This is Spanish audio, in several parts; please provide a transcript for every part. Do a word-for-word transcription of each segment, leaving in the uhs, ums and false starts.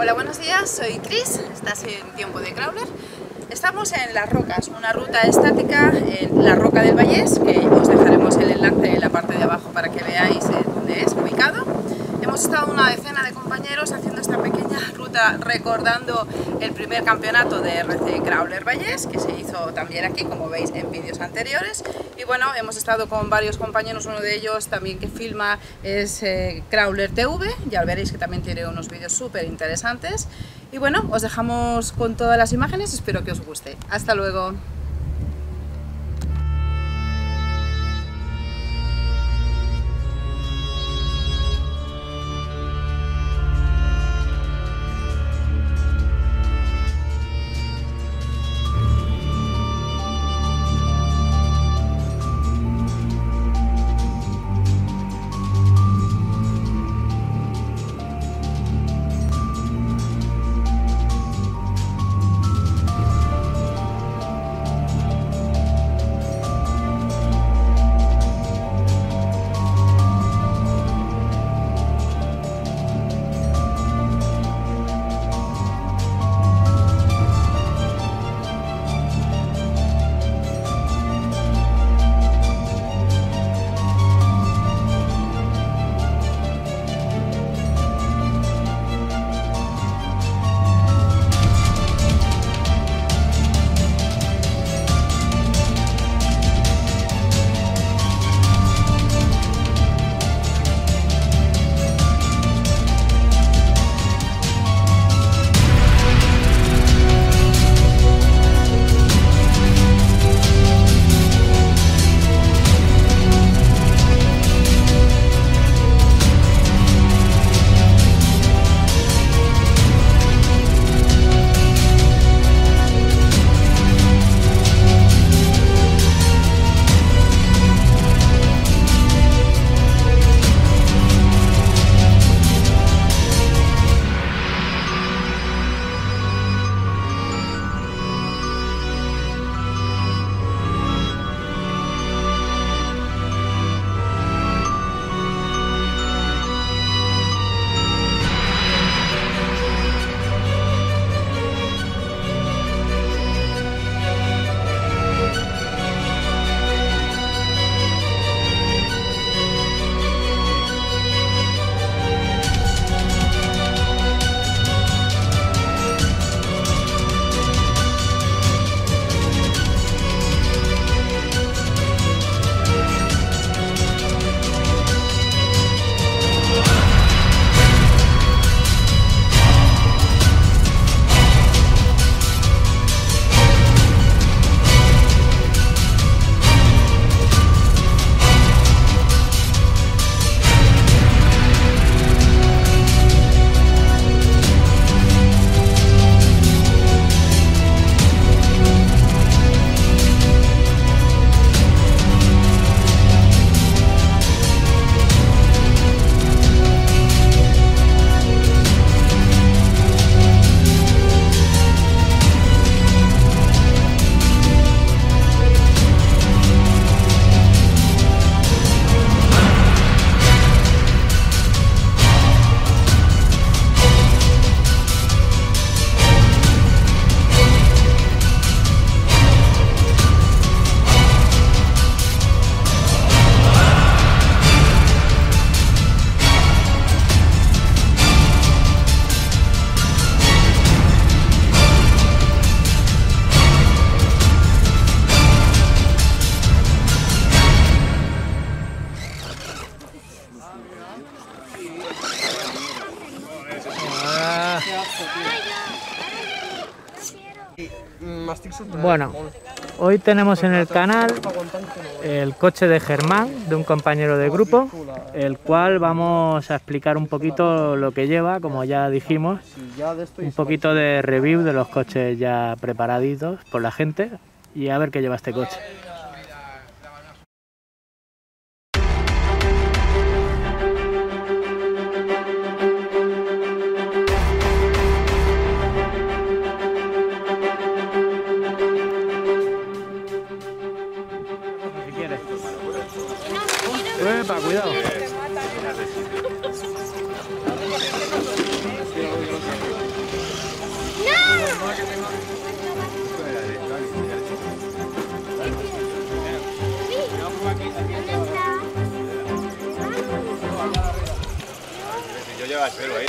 Hola, buenos días, soy Cris, estás en Tiempo de Crawler. Estamos en Las Rocas, una ruta estática en la Roca del Vallés, que os dejaremos el enlace en la parte de abajo para que veáis dónde es ubicado. Hemos estado una decena de compañeros haciendo esta pequeña ruta recordando el primer campeonato de R C Crawler Vallés, que se hizo también aquí, como veis en vídeos anteriores. Y bueno, hemos estado con varios compañeros, uno de ellos también que filma es eh, Crawler T V, ya veréis que también tiene unos vídeos súper interesantes. Y bueno, os dejamos con todas las imágenes, espero que os guste. Hasta luego. Bueno, hoy tenemos en el canal el coche de Germán, de un compañero de grupo, el cual vamos a explicar un poquito lo que lleva, como ya dijimos, un poquito de review de los coches ya preparaditos por la gente y a ver qué lleva este coche. Cuidado. chulo ahí.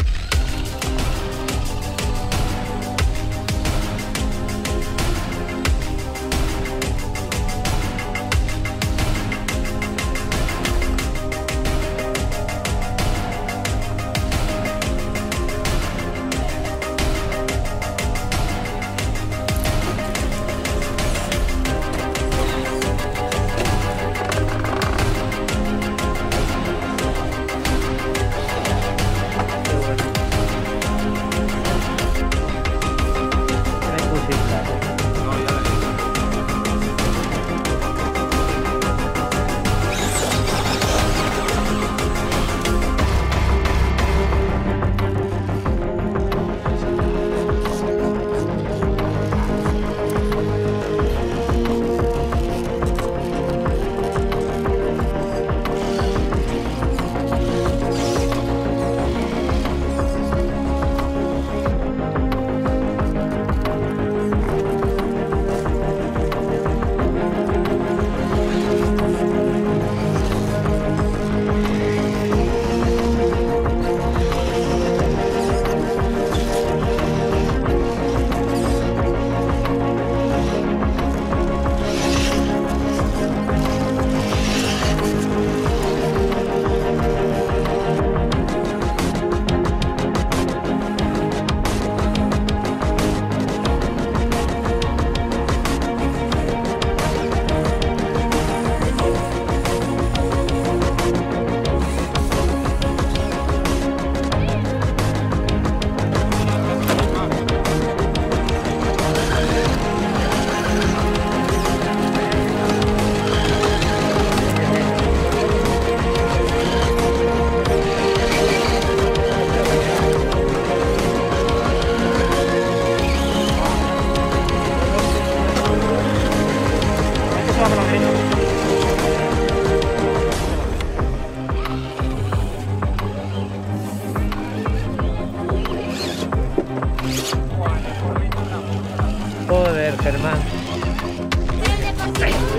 Joder, Germán.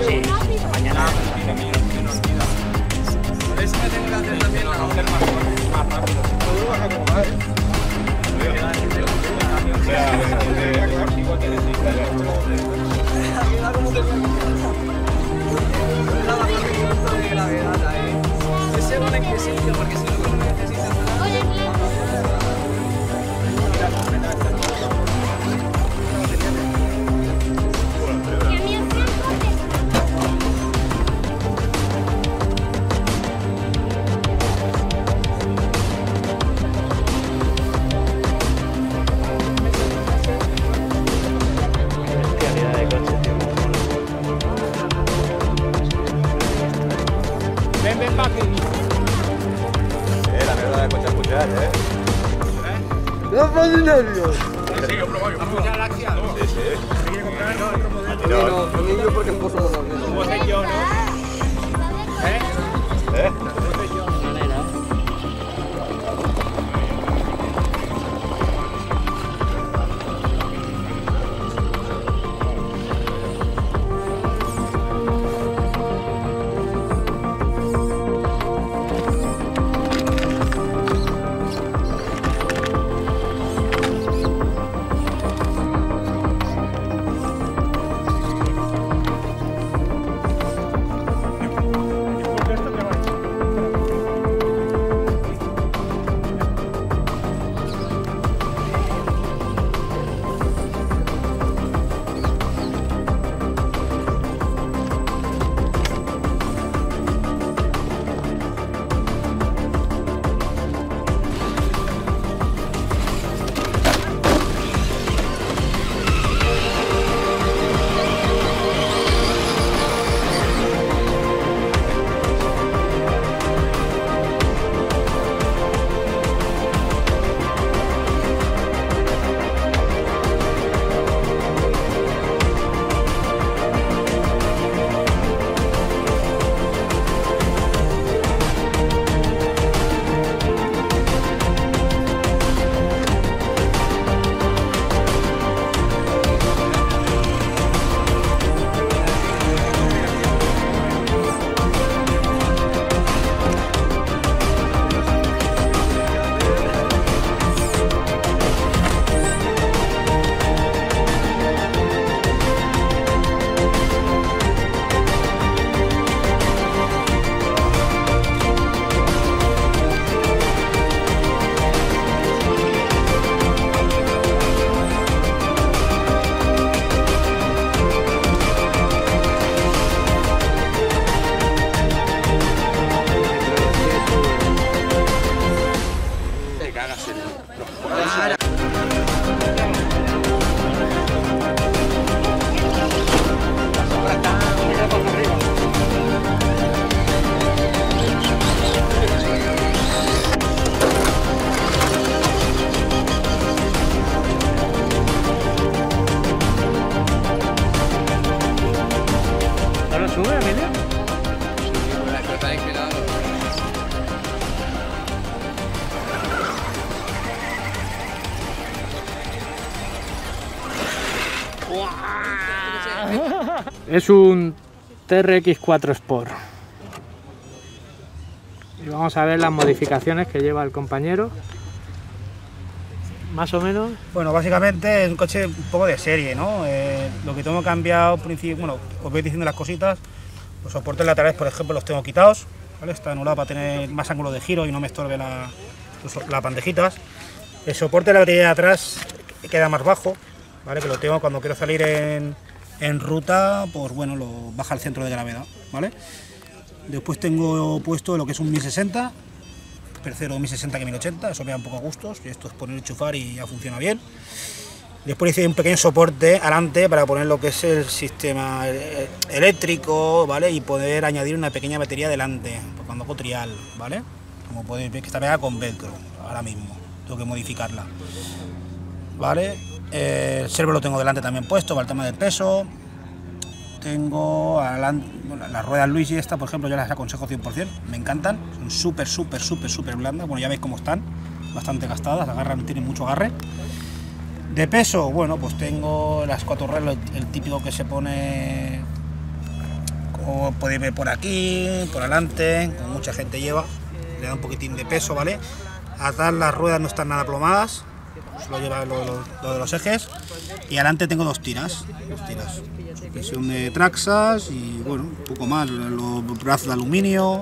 Sí, mañana por eso me tengo que hacer también la mujer más rápido. Todo baja como va. O sea, igual que de gravedad ahí. Ese no necesito porque si no lo necesitas. Nervios. Sí, yo probé, yo probé. Sí, sí. No, no, no, ni yo porque puso los nervios. ¿Cómo soy yo, no? ¿Eh? ¿Eh? ¿Cómo soy yo? No, no, Es un T R X cuatro Sport. Y vamos a ver las modificaciones que lleva el compañero. Más o menos. Bueno, básicamente es un coche un poco de serie, ¿no? Eh, lo que tengo cambiado, bueno, os voy diciendo las cositas. Los soportes laterales, por ejemplo, los tengo quitados, ¿vale? Está anulado para tener más ángulo de giro y no me estorbe la, las bandejitas. El soporte de la batería de atrás queda más bajo, ¿vale? Que lo tengo cuando quiero salir en, en ruta, pues bueno, lo baja al centro de gravedad, ¿vale? Después tengo puesto lo que es un mil sesenta, tercero mil sesenta que mil ochenta, eso me da un poco a gustos, esto es poner enchufar y ya funciona bien. Después hice un pequeño soporte adelante para poner lo que es el sistema eléctrico, ¿vale? Y poder añadir una pequeña batería delante, cuando hago trial, ¿vale? Como podéis ver que está pegada con velcro, ahora mismo, tengo que modificarla, ¿vale? El servo lo tengo delante también puesto para el tema del peso. Tengo adelante, bueno, las ruedas Luigi esta, por ejemplo, yo las aconsejo cien por cien, me encantan, son súper, súper, súper, súper blandas, bueno, ya veis cómo están, bastante gastadas, agarran, tienen mucho agarre. De peso, bueno, pues tengo las cuatro ruedas, el típico que se pone, como podéis ver por aquí, por adelante, como mucha gente lleva, le da un poquitín de peso, ¿vale? Atrás las ruedas no están nada plomadas, solo lleva lo, lo, lo de los ejes, y adelante tengo dos tiras, dos tiras, suspensión de Traxxas y, bueno, un poco más, los brazos de aluminio.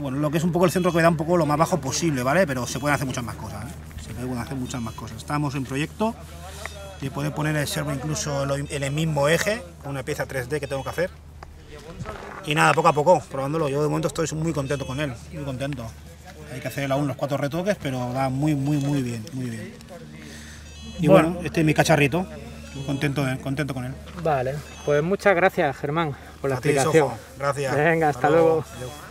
Bueno, lo que es un poco el centro que me da un poco lo más bajo posible, ¿vale? Pero se pueden hacer muchas más cosas, ¿eh? Se pueden hacer muchas más cosas. Estamos en proyecto de poder poner el servo incluso en el mismo eje, con una pieza tres D que tengo que hacer. Y nada, poco a poco, probándolo. Yo de momento estoy muy contento con él, muy contento. Hay que hacer aún los cuatro retoques, pero va muy, muy, muy bien, muy bien. Y bueno, bueno este es mi cacharrito, contento, de, contento con él. Vale, pues muchas gracias, Germán, por la explicación. Gracias. Venga, hasta, hasta luego. luego.